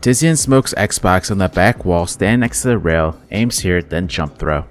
TiziaN smokes Xbox on the back wall, stand next to the rail, aims here, then jump throw.